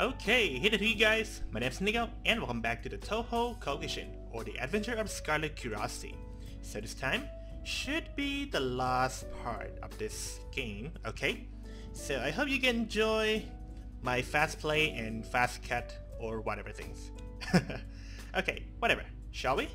Okay, hey there you guys, my name's Nigo, and welcome back to the Touhou Koukishin, or the Adventure of Scarlet Curiosity. So this time, should be the last part of this game, okay? So I hope you can enjoy my fast play and fast cut, or whatever things. Okay, whatever, shall we?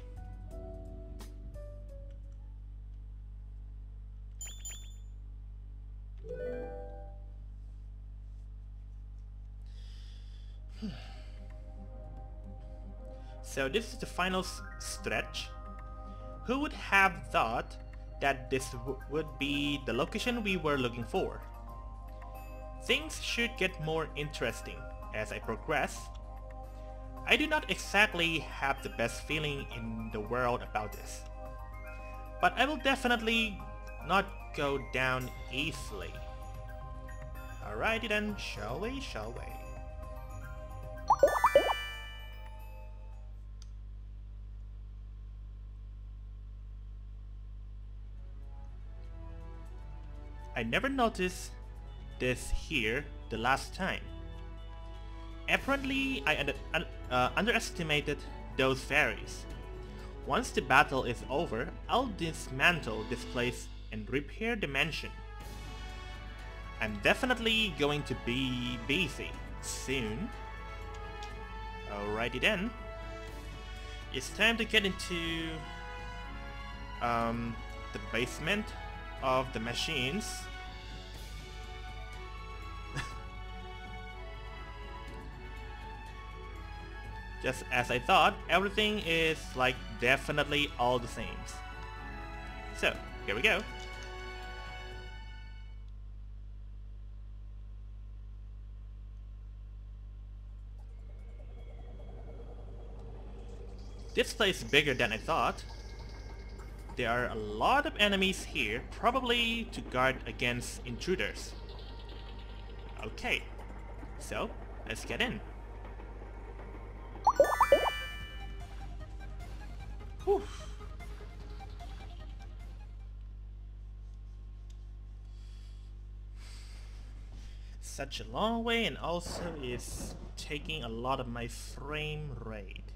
So this is the final stretch. Who would have thought that this would be the location we were looking for? Things should get more interesting as I progress. I do not exactly have the best feeling in the world about this, but I will definitely not go down easily. Alrighty then, shall we? Shall we? I never noticed this here the last time. Apparently I underestimated those fairies. Once the battle is over, I'll dismantle this place and repair the mansion. I'm definitely going to be busy soon. Alrighty then. It's time to get into the basement of the machines. Just as I thought, everything is like definitely all the same. So here we go. This place is bigger than I thought. There are a lot of enemies here, probably to guard against intruders. Okay, so let's get in. Whew. Such a long way, and also is taking a lot of my frame rate.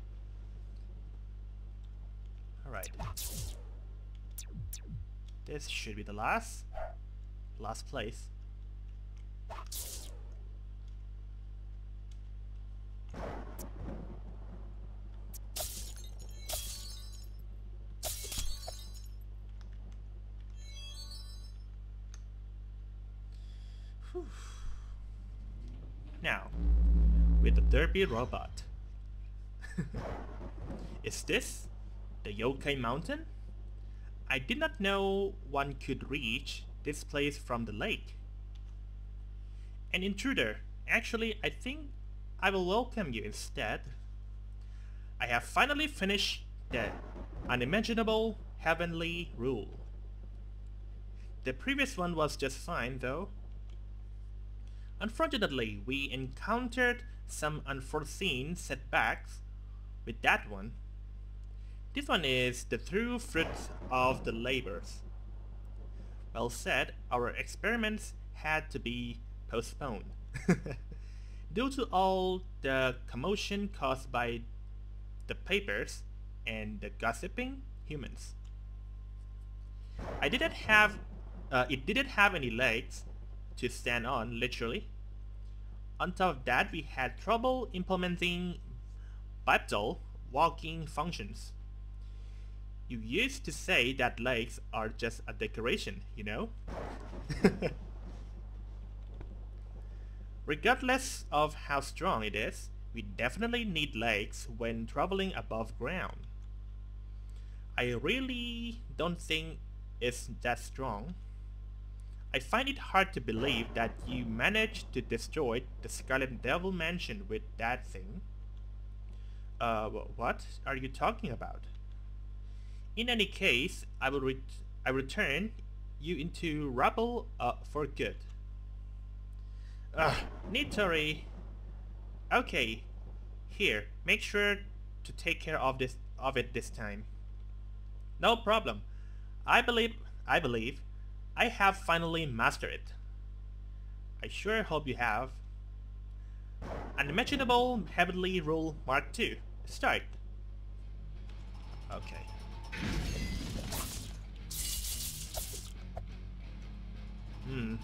Alright. This should be the last place. Whew. Now, with the derpy robot. Is this the Yokai Mountain? I did not know one could reach this place from the lake. An intruder. Actually, I think I will welcome you instead. I have finally finished the unimaginable heavenly rule. The previous one was just fine though. Unfortunately, we encountered some unforeseen setbacks with that one. This one is the true fruits of the labors. Well said, our experiments had to be postponed due to all the commotion caused by the papers and the gossiping humans. It didn't have any legs to stand on, literally. On top of that, we had trouble implementing vital walking functions. You used to say that legs are just a decoration, you know? Regardless of how strong it is, we definitely need legs when traveling above ground. I really don't think it's that strong. I find it hard to believe that you managed to destroy the Scarlet Devil Mansion with that thing. What are you talking about? In any case, I will return you into rubble for good. Nitori. Okay, here. Make sure to take care of it this time. No problem. I believe I have finally mastered it. I sure hope you have. Unimaginable heavenly rule Mark 2. Start. Okay. Hmm.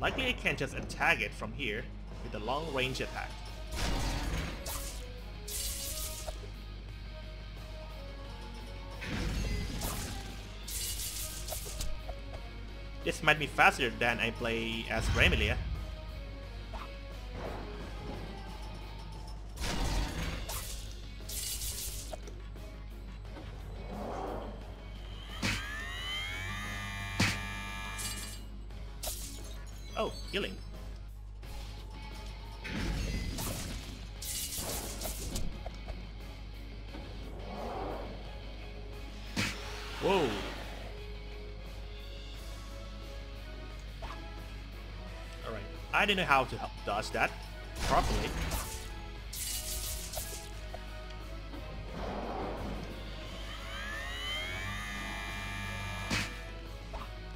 Likely I can just attack it from here with a long range attack. This might be faster than I play as Remilia. Oh, healing. Whoa. I didn't know how to dodge that properly.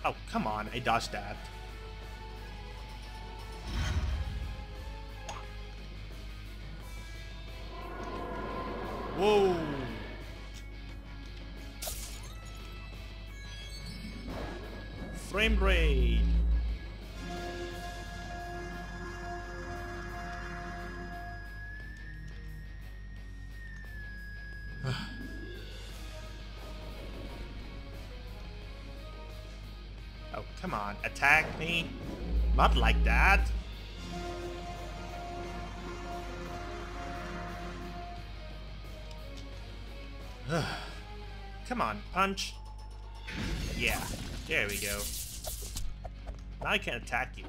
Oh, come on, I dodged that. Whoa! Frame rate! Oh, come on, attack me. Not like that. Come on, punch. Yeah, there we go. Now I can attack you.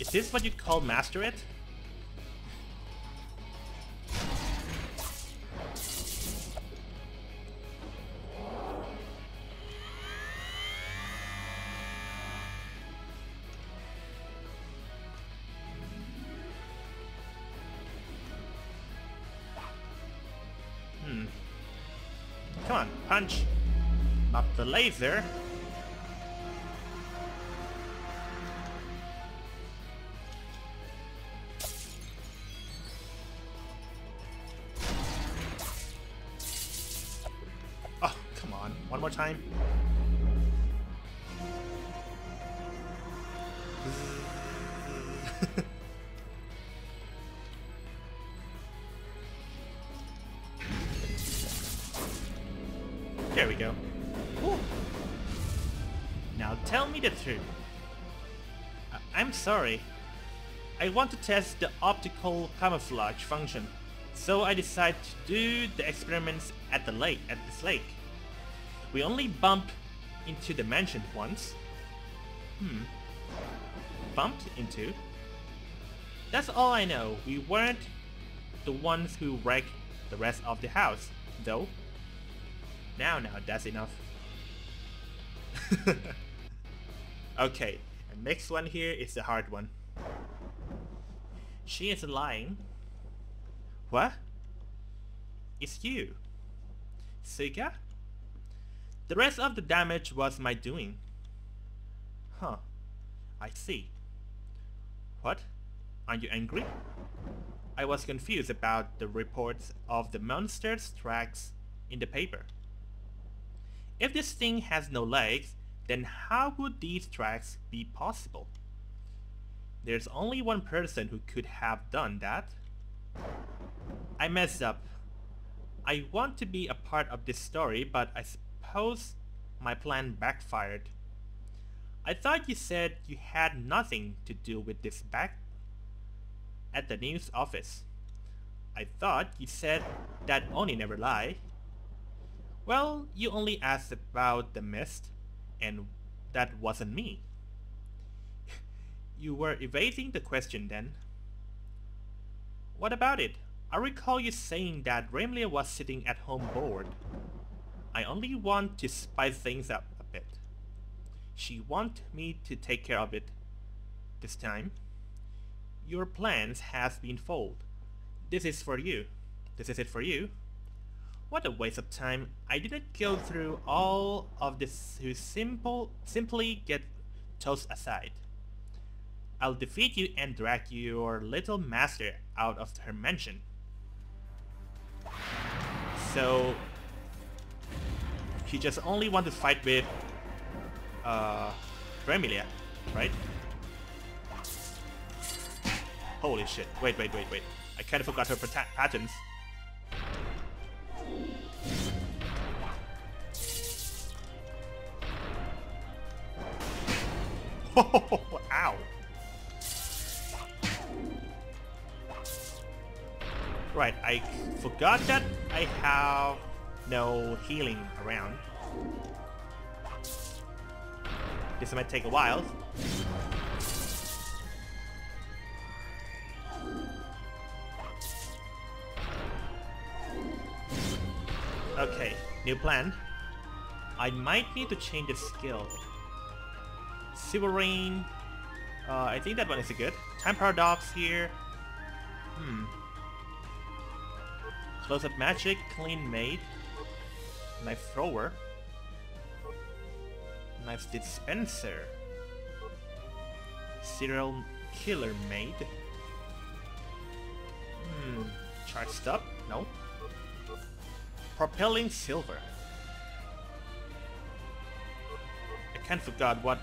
Is this what you call master it? Hmm. Come on, punch. Not the laser. One more time. There we go. Ooh. Now tell me the truth. I'm sorry. I want to test the optical camouflage function, so I decide to do the experiments at the lake. We only bump into the mansion once. Hmm. Bumped into? That's all I know. We weren't the ones who wrecked the rest of the house, though. Now, that's enough. Okay, the next one here is the hard one. She is lying. What? It's you. Suga? The rest of the damage was my doing. Huh. I see. What? Are you angry? I was confused about the reports of the monster's tracks in the paper. If this thing has no legs, then how would these tracks be possible? There's only one person who could have done that. I messed up. I want to be a part of this story, but I suppose my plan backfired. I thought you said you had nothing to do with this back at the news office. I thought you said that Oni never lie. Well, you only asked about the mist, and that wasn't me. You were evading the question then. What about it? I recall you saying that Remilia was sitting at home bored. I only want to spice things up a bit. She wants me to take care of it this time. Your plans has been foiled. This is for you. This is it for you. What a waste of time. I didn't go through all of this to simply get tossed aside. I'll defeat you and drag your little master out of her mansion. So she just only wants to fight with Remilia, right? Holy shit. Wait. I kind of forgot her patterns. Ow. Right, I forgot that I have no healing around. This might take a while. Okay, new plan. I might need to change the skill. Silver Rain. I think that one is good. Time Paradox here. Close Up Magic, Clean Maid, Knife Thrower, Knife Dispenser, Serial Killer Maid. Charged Up? No. Propelling Silver. I kind of forgot what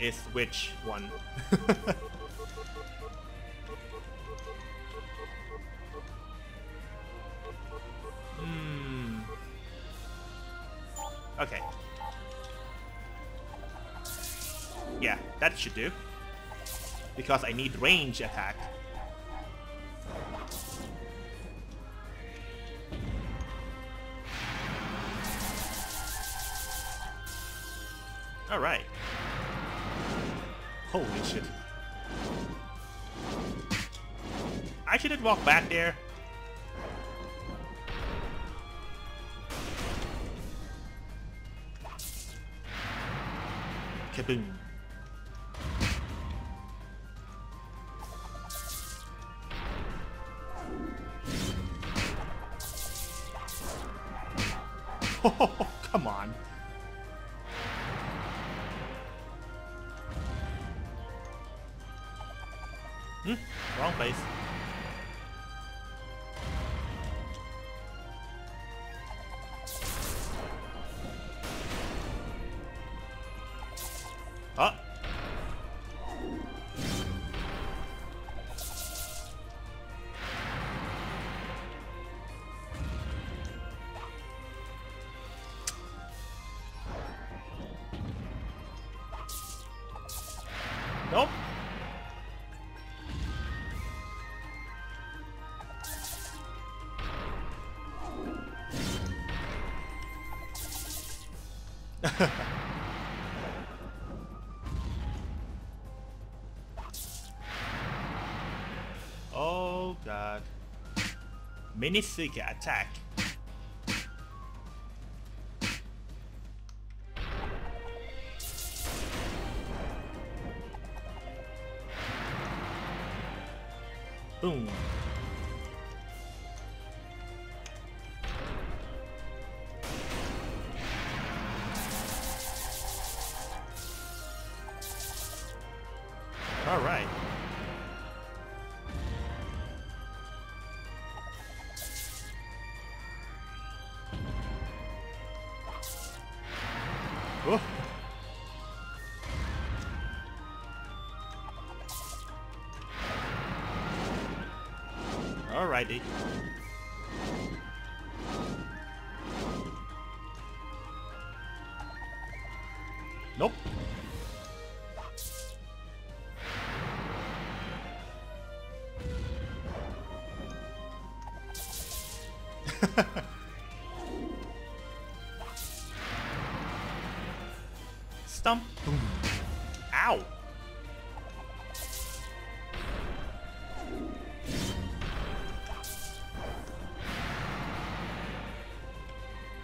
is which one. Okay. Yeah, that should do. Because I need range attack. Alright. Holy shit. I shouldn't walk back there. Kaboom. Oh, come on. Wrong place. Nope. Oh god. Mini Suga attack. Boom. All right. Oh. Alrighty. Nope. Stomp. Boom. Ow.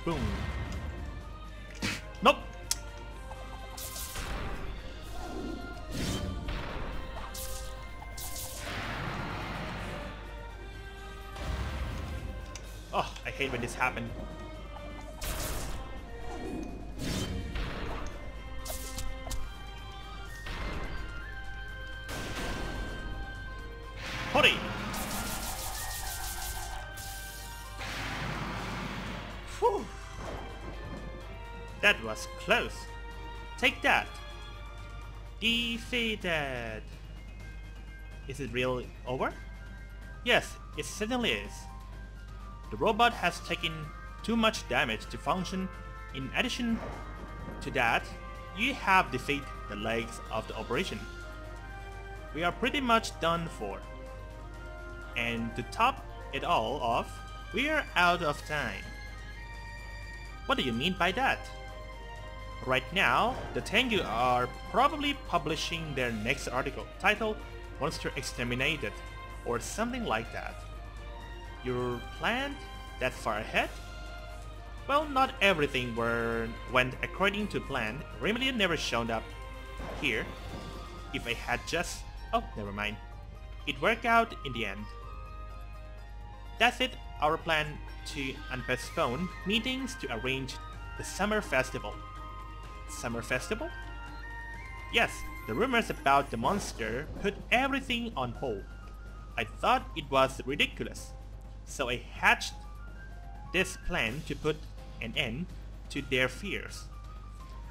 Boom. Nope. hate when this happened. Hurry! Whew. That was close. Take that. Defeated. Is it really over? Yes, it certainly is. The robot has taken too much damage to function. In addition to that, you have defeated the legs of the operation. We are pretty much done for. And to top it all off, we are out of time. What do you mean by that? Right now, the Tengu are probably publishing their next article titled Monster Exterminated or something like that. You're planned that far ahead? Well, not everything went according to plan. Remilia never showed up here. If I had just... oh, never mind. It worked out in the end. That's it, our plan to postpone meetings to arrange the Summer Festival. Summer Festival? Yes, the rumors about the monster put everything on hold. I thought it was ridiculous, so I hatched this plan to put an end to their fears.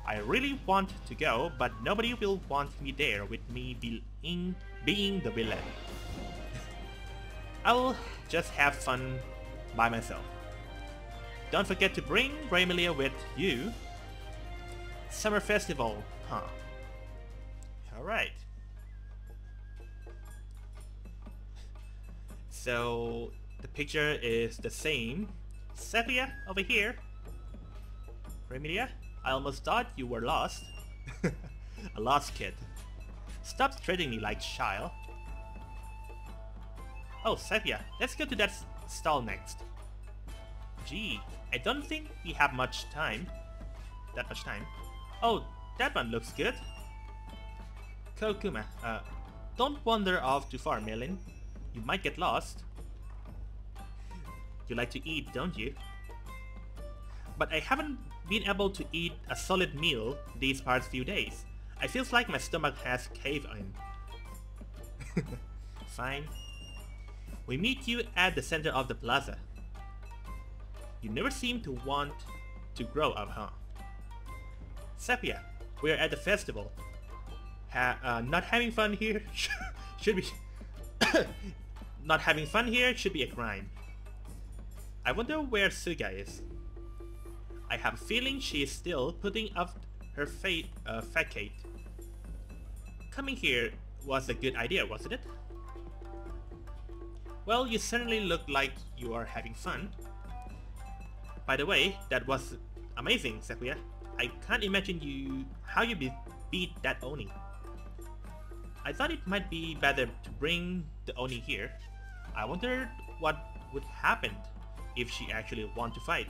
I really want to go, but nobody will want me there with me being the villain. I'll just have fun by myself. Don't forget to bring Remilia with you. Summer Festival, huh? Alright. So, the picture is the same. Sepia, over here. Remilia, I almost thought you were lost. A lost kid. Stop treating me like a child. Oh, Sepia, let's go to that stall next. Gee, I don't think we have much time. That much time. Oh, that one looks good. Kokuma, don't wander off too far, Melin. You might get lost. You like to eat, don't you? But I haven't been able to eat a solid meal these past few days. I feel like my stomach has caved in. Fine. We meet you at the center of the plaza. You never seem to want to grow up, huh? Sepia, we are at the festival. Not having fun here should be... not having fun here should be a crime. I wonder where Suga is. I have a feeling she is still putting up her facade. Coming here was a good idea, wasn't it? Well, you certainly look like you are having fun. By the way, that was amazing, Sakuya. I can't imagine how you beat that Oni. I thought it might be better to bring the Oni here. I wondered what would happen if she actually wanted to fight.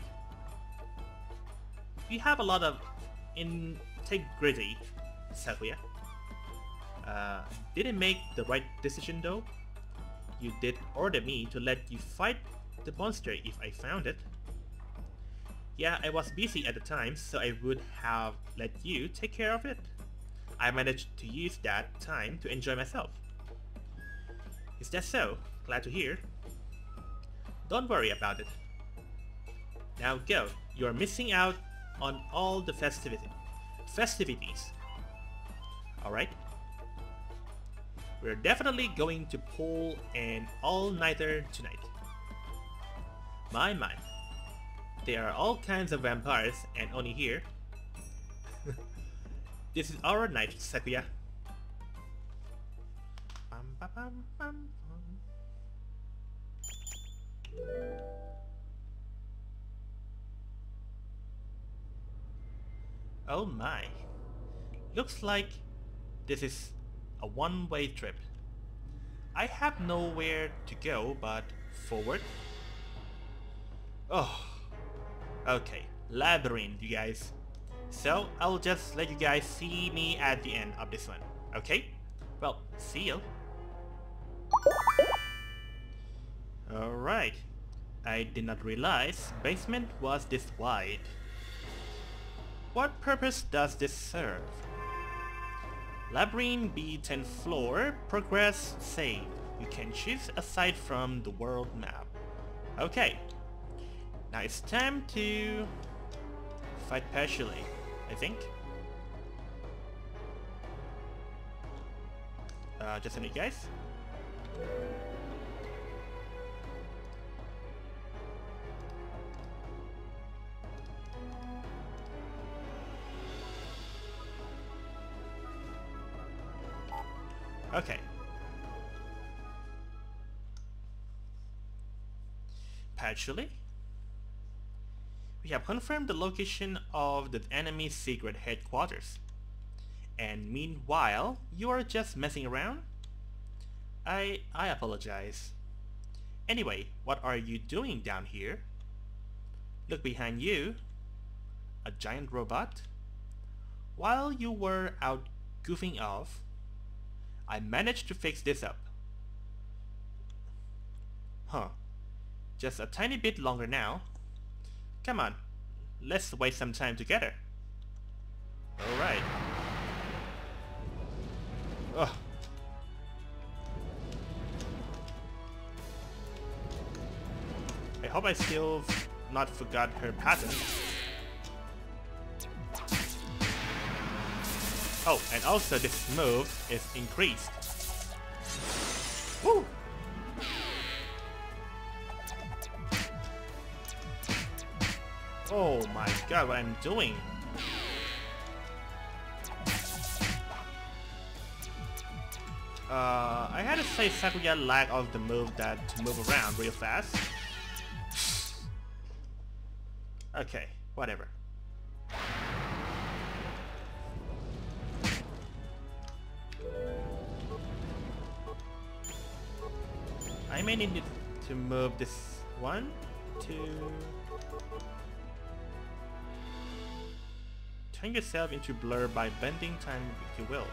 You have a lot of integrity, Sakuya. Didn't make the right decision though. You did order me to let you fight the monster if I found it. Yeah, I was busy at the time, so I would have let you take care of it. I managed to use that time to enjoy myself. Is that so? Glad to hear. Don't worry about it. Now go. You are missing out on all the festivities. Alright. We're definitely going to pull an all-nighter tonight. My. There are all kinds of vampires and Oni here. This is our night, Sakuya. Oh my. Looks like this is a one-way trip. I have nowhere to go but forward. Oh. Okay, labyrinth, you guys. So, I'll just let you guys see me at the end of this one, okay? Well, see you. Alright. I did not realize basement was this wide. What purpose does this serve? Labyrinth B10 floor, progress save. You can choose aside from the world map. Okay. Now it's time to fight Patchouli, I think. Just a minute, guys. Okay. Patchouli? We have confirmed the location of the enemy's secret headquarters. And meanwhile, you are just messing around? I apologize. Anyway, what are you doing down here? Look behind you. A giant robot? While you were out goofing off, I managed to fix this up. Huh. Just a tiny bit longer now. Come on, let's waste some time together. Alright. Ugh. I hope I still not forgot her pattern. Oh, and also this move is increased. Woo! Oh my god, what I'm doing! I had to say Sakuya lack of the move that to move around real fast. Okay, whatever. I may need to move this one, two... Turn yourself into blur by bending time if you will.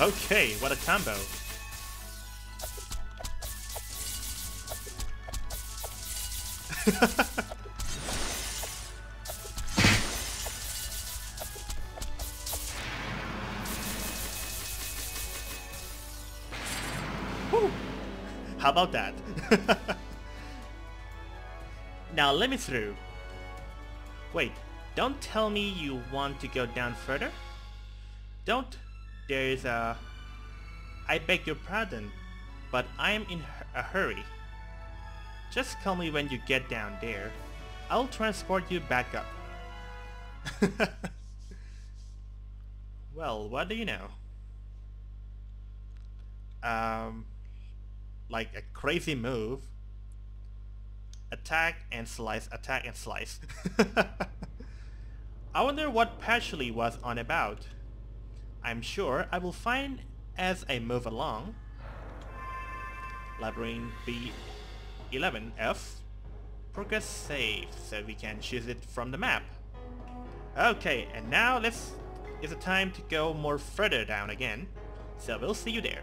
Okay, what a combo. Woo. How about that? Now let me through. Wait, don't tell me you want to go down further? Don't. There is a... I beg your pardon, but I am in a hurry. Just call me when you get down there. I'll transport you back up. Well, what do you know? Like a crazy move. Attack and slice, attack and slice. I wonder what Patchouli was on about. I'm sure I will find as I move along. Labyrinth B11F. Progress save, so we can choose it from the map. Okay, and now let's... It's time to go more further down again. So we'll see you there.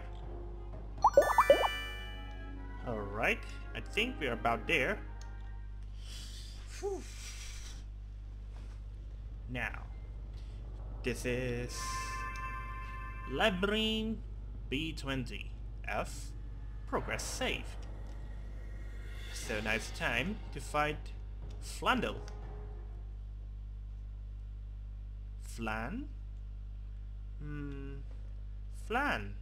Alright, I think we're about there. Whew. Now, this is... Labyrinth B20F. Progress save. So now it's time to fight Flandre. Flan? Flan.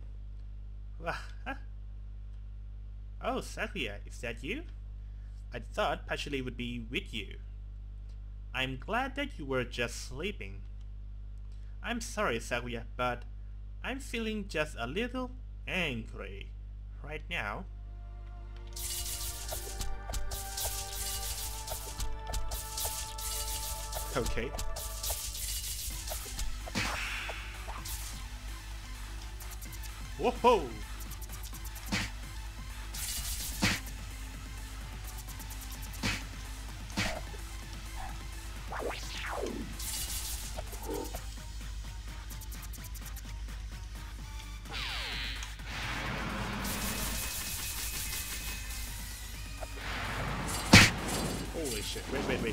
Oh, Sakuya, is that you? I thought Patchouli would be with you. I'm glad that you were just sleeping. I'm sorry, Sakuya, but I'm feeling just a little angry right now. Okay. Whoa! Holy shit, wait.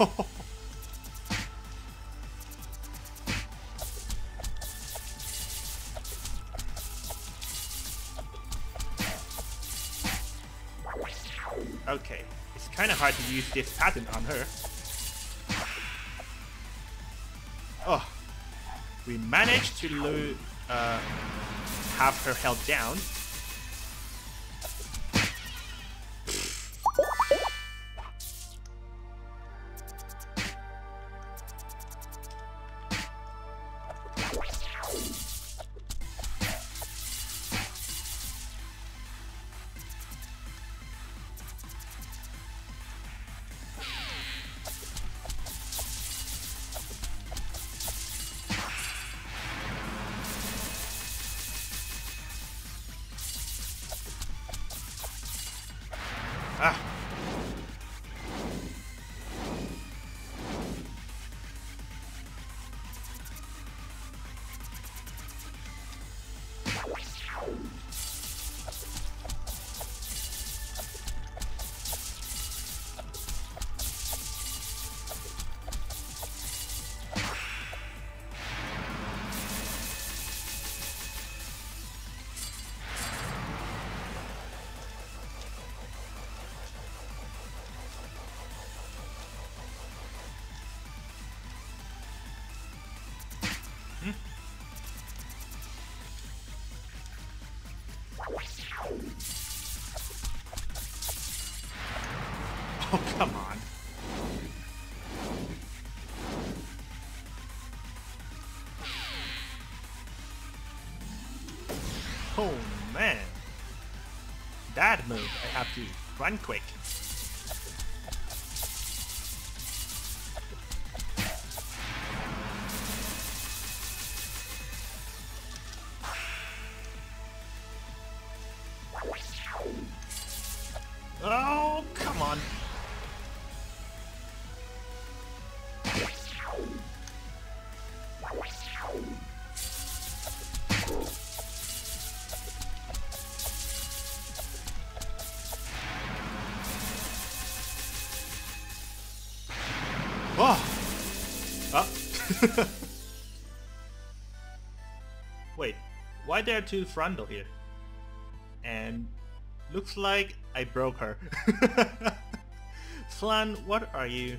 Oh. Okay, it's kind of hard to use this pattern on her. Oh, we managed to have her held down. Oh man, that move, I have to run quick. Oh, come on. Wait, why there are two Frondel here? And looks like I broke her. Flan, what are you?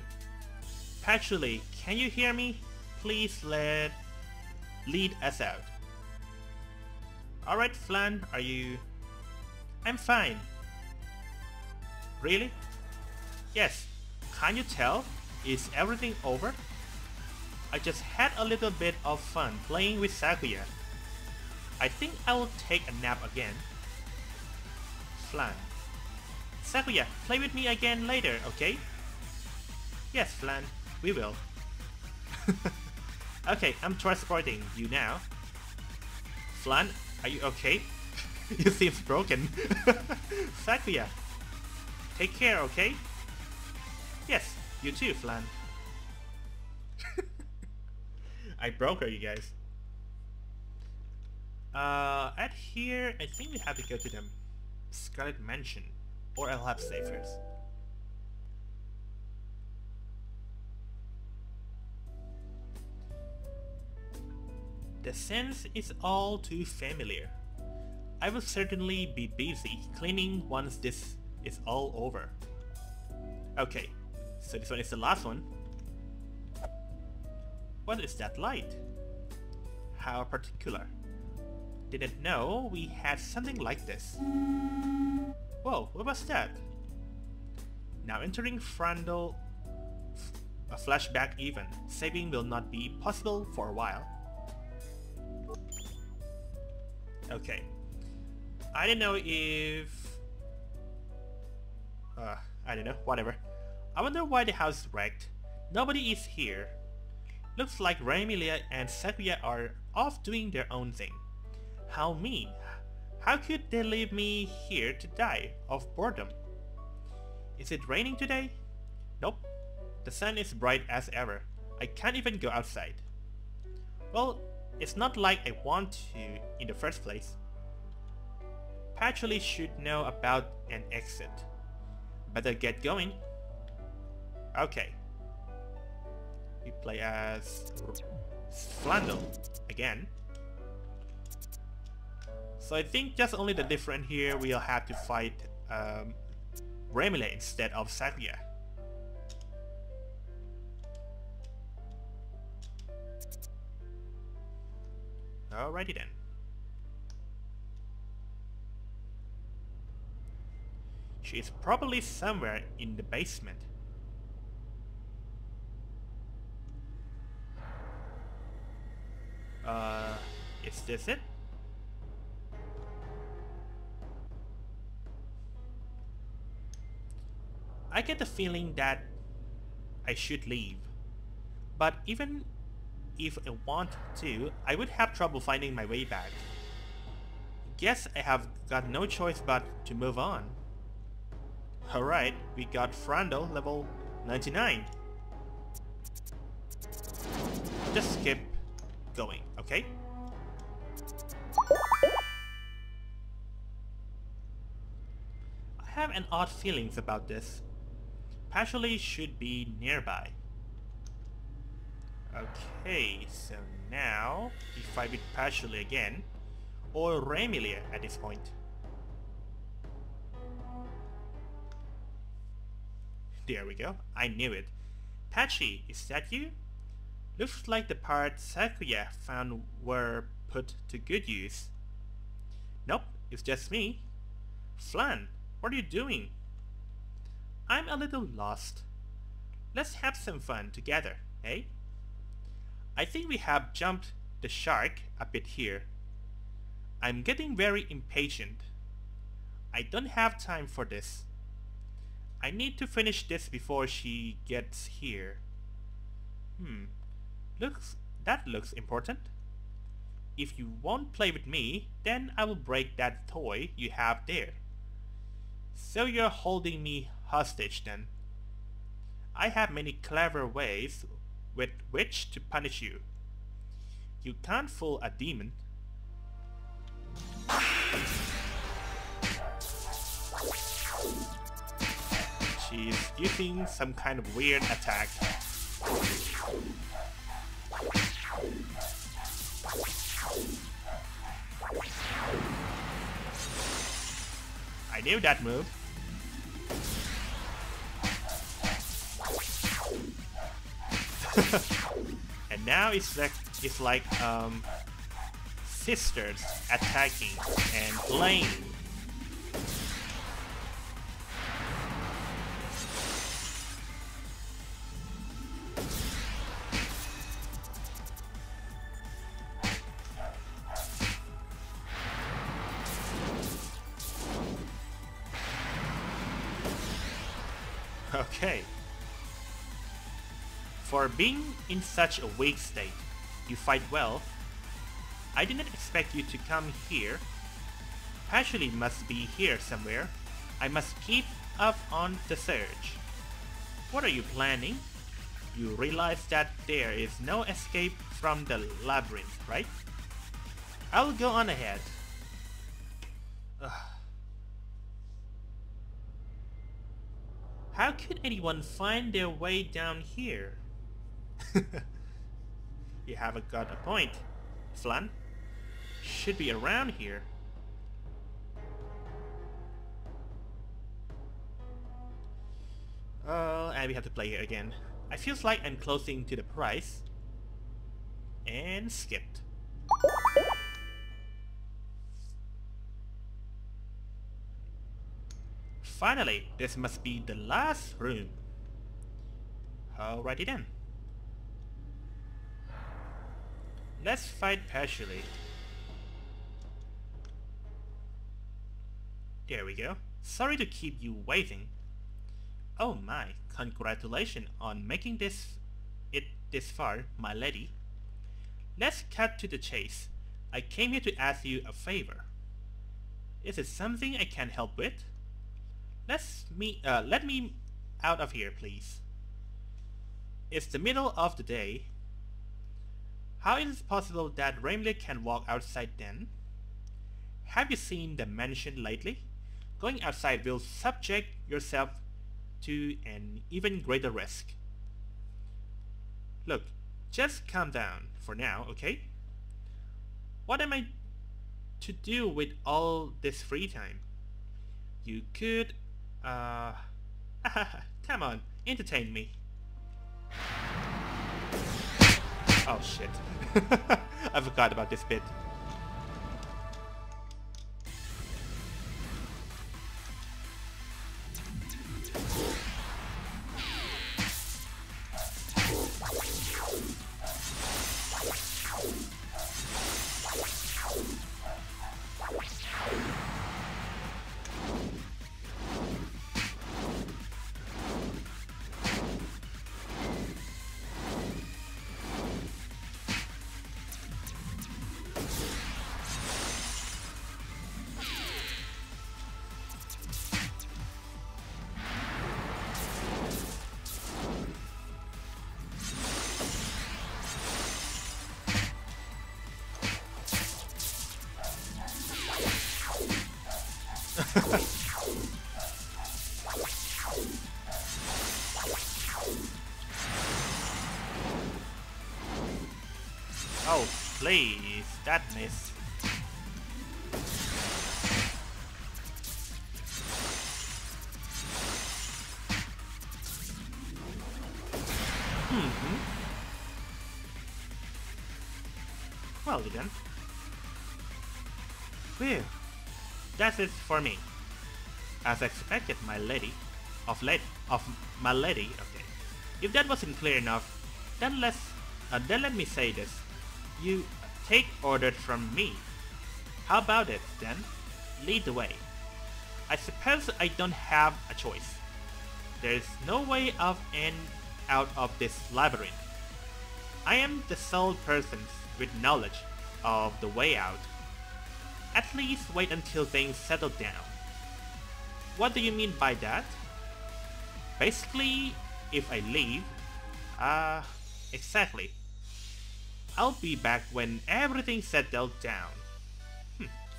Patchouli, can you hear me? Please lead us out. Alright Flan, are you? I'm fine. Really? Yes. Can you tell? Is everything over? I just had a little bit of fun playing with Sakuya. I think I will take a nap again. Flan. Sakuya, play with me again later, okay? Yes, Flan, we will. Okay, I'm transporting you now. Flan, are you okay? You seem broken. Sakuya, take care, okay? Yes, you too, Flan. I broke her, you guys. At here, I think we have to go to the Scarlet Mansion, or I'll have to save first. The sense is all too familiar. I will certainly be busy cleaning once this is all over. Okay, so this one is the last one. What is that light? How particular. Didn't know we had something like this. Whoa, what was that? Now entering Frondel, a flashback even. Saving will not be possible for a while. Okay. I don't know if... I don't know, whatever. I wonder why the house is wrecked. Nobody is here. Looks like Remilia and Sakuya are off doing their own thing. How mean. How could they leave me here to die of boredom? Is it raining today? Nope. The sun is bright as ever. I can't even go outside. Well, it's not like I want to in the first place. Patchouli should know about an exit. Better get going. Okay. We play as Flandre again. So I think just only the difference here we'll have to fight Remilia instead of Sakuya. Alrighty then. She is probably somewhere in the basement. Is this it? I get the feeling that I should leave, but even if I want to, I would have trouble finding my way back. Guess I have got no choice but to move on. Alright, we got Flandre level 99. Just keep going, okay? I have an odd feelings about this. Patchouli should be nearby. Okay, so now we fight with Patchouli again, or Remilia at this point. There we go, I knew it. Patchy, is that you? Looks like the parts Sakuya found were put to good use. Nope, it's just me. Flan, what are you doing? I'm a little lost. Let's have some fun together, eh? I think we have jumped the shark a bit here. I'm getting very impatient. I don't have time for this. I need to finish this before she gets here. That looks important. If you won't play with me, then I will break that toy you have there. So you're holding me hostage then. I have many clever ways with which to punish you. You can't fool a demon. She's using some kind of weird attack. I knew that move. And now it's like sisters attacking and playing. Okay. For being in such a weak state, you fight well. I didn't expect you to come here. Patchouli must be here somewhere. I must keep up on the surge. What are you planning? You realize that there is no escape from the labyrinth, right? I'll go on ahead. How could anyone find their way down here? You haven't got a point, Flan. Should be around here. And we have to play it again. I feels like I'm closing to the prize. And skipped. Finally, this must be the last room. Alrighty then. Let's fight Patchouli. There we go. Sorry to keep you waiting. Oh my, congratulations on making this far, my lady. Let's cut to the chase. I came here to ask you a favor. Is it something I can help with? Let me out of here, please. It's the middle of the day. How is it possible that Remilia can walk outside then? Have you seen the mansion lately? Going outside will subject yourself to an even greater risk. Look, just calm down for now, okay? What am I to do with all this free time? You could... come on, entertain me. Oh shit. I forgot about this bit. Oh, please, that missed. Well then. Phew. That's it for me. As expected, my lady. Okay. If that wasn't clear enough, then let me say this. You take orders from me. How about it, then? Lead the way. I suppose I don't have a choice. There's no way of in out of this labyrinth. I am the sole person with knowledge of the way out. At least wait until things settle down. What do you mean by that? Basically, if I leave... exactly. I'll be back when everything settled down.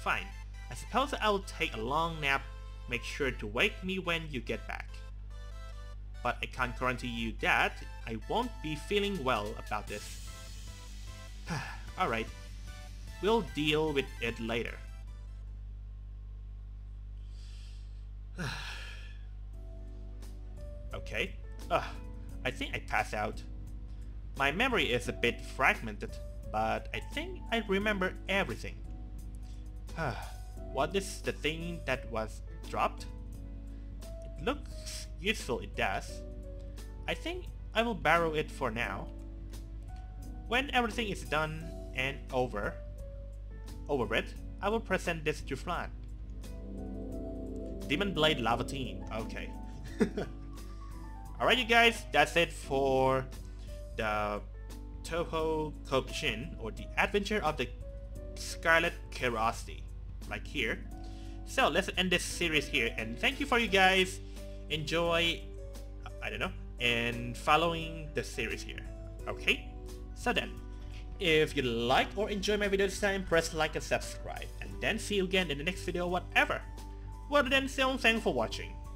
Fine. I suppose I'll take a long nap. Make sure to wake me when you get back. But I can't guarantee you that I won't be feeling well about this. Alright. We'll deal with it later. Okay. I think I passed out. My memory is a bit fragmented, but I think I remember everything. What is the thing that was dropped? It looks useful, it does. I think I will borrow it for now. When everything is done and over it, I will present this to Flandre. Demon Blade Lava Team, okay. Alright you guys, that's it for the Touhou Koukishin, or the Adventure of the Scarlet Curiosity, like here. So let's end this series here, and thank you for you guys enjoy, I don't know, and following the series here. Okay, so then, if you like or enjoy my video this time, press like and subscribe, and then see you again in the next video, whatever. Well then, so thanks for watching.